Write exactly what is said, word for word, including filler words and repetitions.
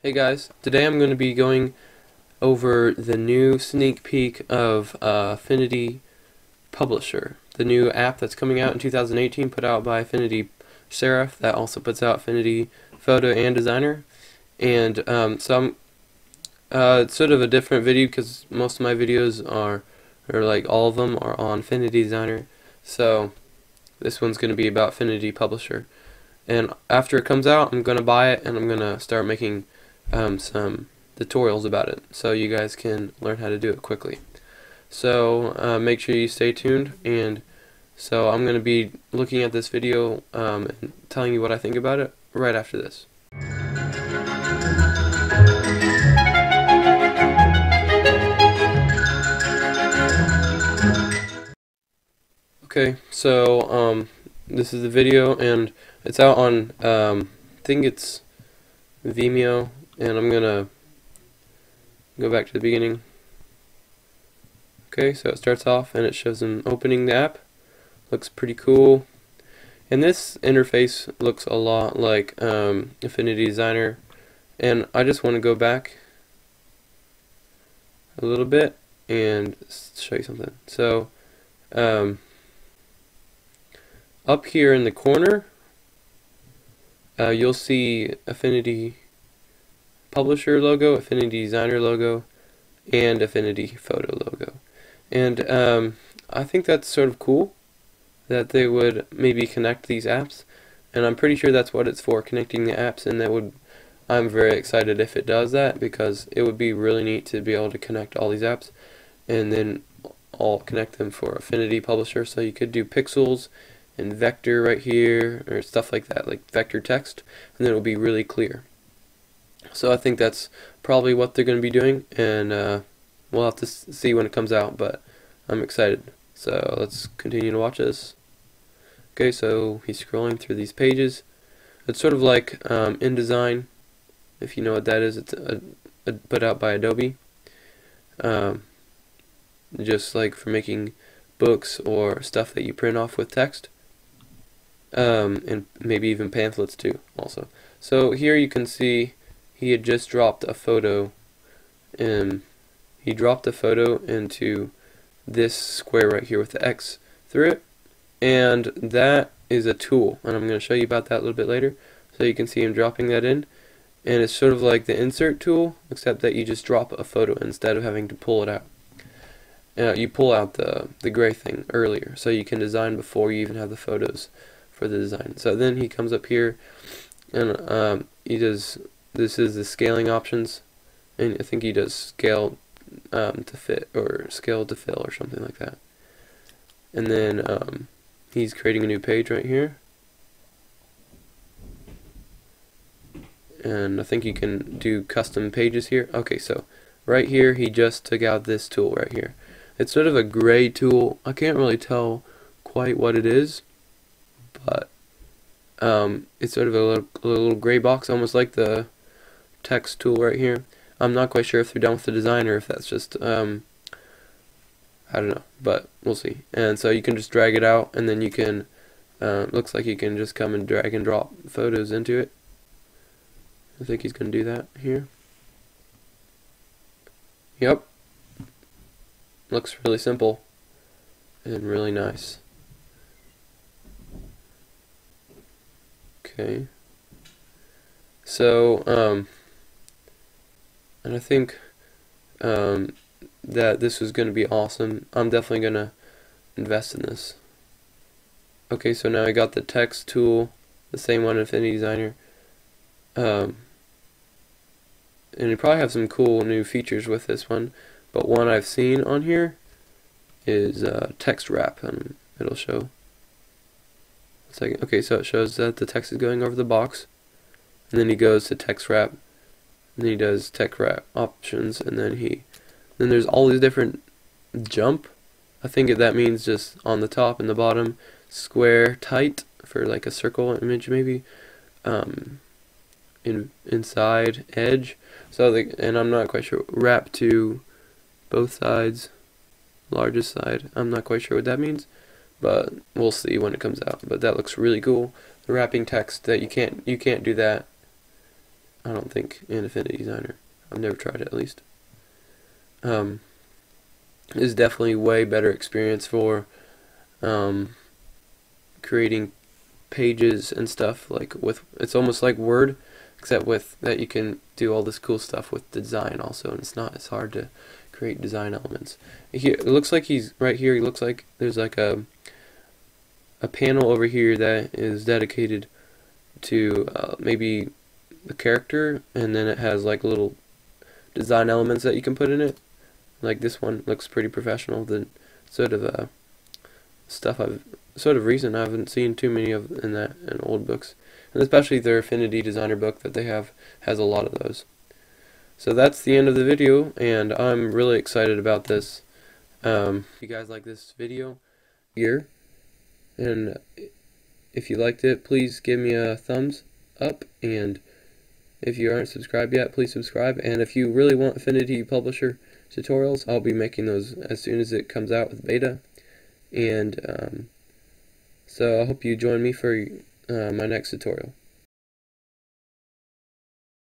Hey guys, today I'm going to be going over the new sneak peek of uh, Affinity Publisher, the new app that's coming out in two thousand eighteen, put out by Affinity Serif, that also puts out Affinity Photo and Designer. And um, so I'm, uh, it's sort of a different video because most of my videos are, or like all of them, are on Affinity Designer. So this one's going to be about Affinity Publisher. And after it comes out, I'm going to buy it and I'm going to start making Um, some tutorials about it so you guys can learn how to do it quickly. So uh, make sure you stay tuned, and so I'm going to be looking at this video um, and telling you what I think about it right after this. Okay, so um, this is the video, and it's out on um, I think it's Vimeo. And I'm gonna go back to the beginning. Okay, so it starts off and it shows them opening the app. Looks pretty cool. And this interface looks a lot like um, Affinity Designer. And I just want to go back a little bit and show you something. So um, up here in the corner, uh, you'll see Affinity Publisher logo, Affinity Designer logo, and Affinity Photo logo. And um, I think that's sort of cool that they would maybe connect these apps, and I'm pretty sure that's what it's for, connecting the apps. And that would, I'm very excited if it does that, because it would be really neat to be able to connect all these apps and then all connect them for Affinity Publisher. So you could do pixels and vector right here, or stuff like that, like vector text, and then it will be really clear. So I think that's probably what they're going to be doing, and uh, we'll have to see when it comes out, but I'm excited. So let's continue to watch this. Okay, so he's scrolling through these pages. It's sort of like um, InDesign, if you know what that is. It's a, a put out by Adobe, um, just like for making books or stuff that you print off with text, um, and maybe even pamphlets too also. So here you can see he had just dropped a photo, and he dropped a photo into this square right here with the X through it, and that is a tool, and I'm going to show you about that a little bit later. So you can see him dropping that in, and it's sort of like the insert tool, except that you just drop a photo instead of having to pull it out. Uh, you pull out the, the gray thing earlier, so you can design before you even have the photos for the design. So then he comes up here, and um, he does... This is the scaling options, and I think he does scale um, to fit, or scale to fill, or something like that. And then um, he's creating a new page right here, and I think you can do custom pages here. Okay, so right here he just took out this tool right here. It's sort of a gray tool. I can't really tell quite what it is, but um, it's sort of a little, a little gray box, almost like the text tool right here. I'm not quite sure if they're done with the design or if that's just um, I don't know, but we'll see. And so you can just drag it out, and then you can uh, looks like you can just come and drag and drop photos into it. I think he's gonna do that here. Yep, looks really simple and really nice. Okay, so um and I think um, that this is going to be awesome. I'm definitely going to invest in this. Okay, so now I got the text tool, the same one in Affinity Designer. Um, and you probably have some cool new features with this one, but one I've seen on here is uh, text wrap, and it'll show. Second. Okay, so it shows that the text is going over the box, and then he goes to text wrap. And then he does text wrap options, and then he, then there's all these different jump. I think that means just on the top and the bottom, square, tight for like a circle image maybe, um, in inside, edge. So the, and I'm not quite sure. Wrap to both sides, largest side. I'm not quite sure what that means, but we'll see when it comes out. But that looks really cool. The wrapping text, that you can't you can't do that. I don't think, in Affinity Designer. I've never tried it, at least. Um, it's definitely a way better experience for um, creating pages and stuff. Like with, it's almost like Word, except with that you can do all this cool stuff with design also, and it's not as hard to create design elements. Here, it looks like he's right here. He looks like there's like a a panel over here that is dedicated to uh, maybe the character, and then it has like little design elements that you can put in it. Like this one looks pretty professional. The sort of uh, stuff I've sort of reason I haven't seen too many of in that in old books, and especially their Affinity Designer book that they have has a lot of those. So that's the end of the video, and I'm really excited about this. Um, if you guys like this video here, and if you liked it, please give me a thumbs up, and if you aren't subscribed yet, please subscribe. And if you really want Affinity Publisher tutorials, I'll be making those as soon as it comes out with beta. And um, so I hope you join me for uh, my next tutorial.